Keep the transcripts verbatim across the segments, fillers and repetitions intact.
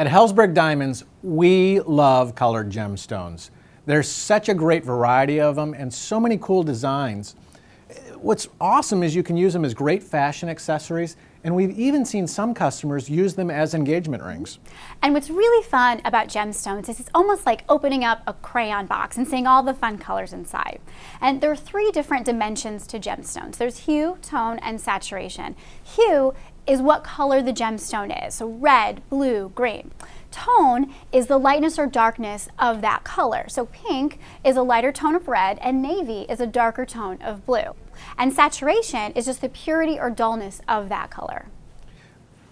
At Helzberg Diamonds, we love colored gemstones. There's such a great variety of them and so many cool designs. What's awesome is you can use them as great fashion accessories, and we've even seen some customers use them as engagement rings. And what's really fun about gemstones is it's almost like opening up a crayon box and seeing all the fun colors inside. And there are three different dimensions to gemstones. There's hue, tone, and saturation. Hue is what color the gemstone is, so red, blue, green. Tone is the lightness or darkness of that color. So pink is a lighter tone of red, and navy is a darker tone of blue. And saturation is just the purity or dullness of that color.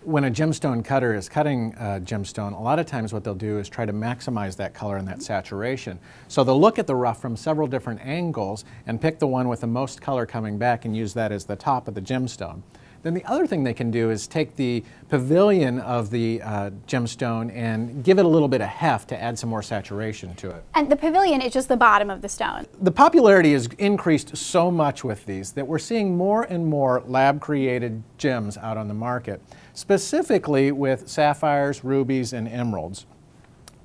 When a gemstone cutter is cutting a gemstone, a lot of times what they'll do is try to maximize that color and that saturation. So they'll look at the rough from several different angles and pick the one with the most color coming back and use that as the top of the gemstone. Then the other thing they can do is take the pavilion of the uh, gemstone and give it a little bit of heft to add some more saturation to it. And the pavilion is just the bottom of the stone. The popularity has increased so much with these that we're seeing more and more lab-created gems out on the market, specifically with sapphires, rubies, and emeralds.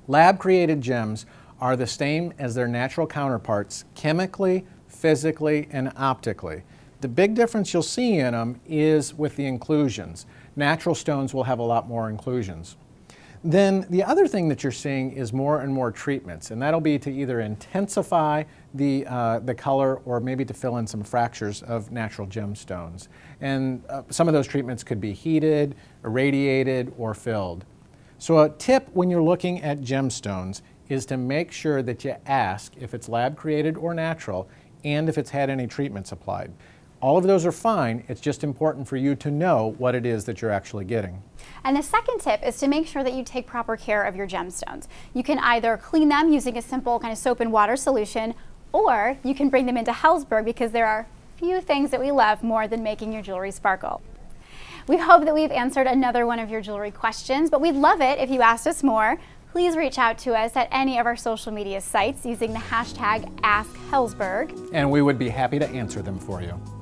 Lab-created gems are the same as their natural counterparts chemically, physically, and optically. The big difference you'll see in them is with the inclusions. Natural stones will have a lot more inclusions. Then the other thing that you're seeing is more and more treatments, and that'll be to either intensify the, uh, the color or maybe to fill in some fractures of natural gemstones. And uh, some of those treatments could be heated, irradiated, or filled. So a tip when you're looking at gemstones is to make sure that you ask if it's lab-created or natural and if it's had any treatments applied. All of those are fine, it's just important for you to know what it is that you're actually getting. And the second tip is to make sure that you take proper care of your gemstones. You can either clean them using a simple kind of soap and water solution, or you can bring them into Helzberg, because there are few things that we love more than making your jewelry sparkle. We hope that we've answered another one of your jewelry questions, but we'd love it if you asked us more. Please reach out to us at any of our social media sites using the hashtag Ask Helzberg. And we would be happy to answer them for you.